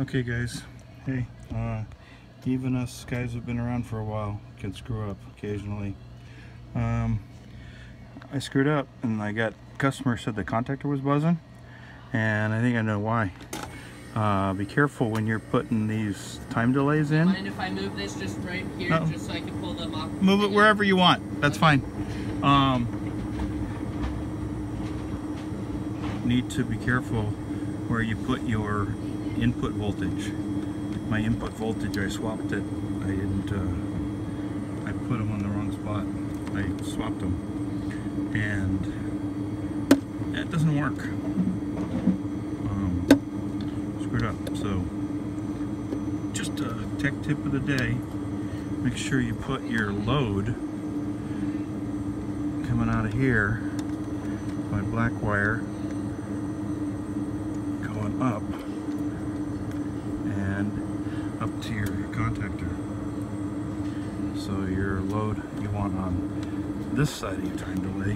Okay guys, hey, even us guys have been around for a while can screw up occasionally. I screwed up and I got customer said the contactor was buzzing, and I think I know why. Be careful when you're putting these time delays in. Mind if I move this just right here, just so I can pull them off? Move it wherever you want. That's fine. Need to be careful where you put your input voltage. My input voltage, I swapped it. I didn't, I put them on the wrong spot. I swapped them. And that doesn't work. Screwed up. So, just a tech tip of the day. Make sure you put your load coming out of here, my black wire, going up and up to your contactor. So your load you want on this side of your time delay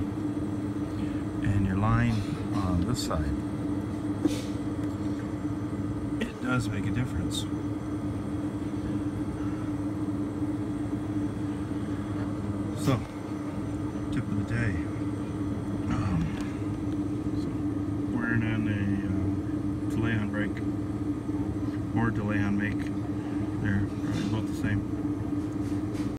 and your line on this side. It does make a difference. So, tip of the day. So wearing in a delay on break or delay on make, they're probably both the same.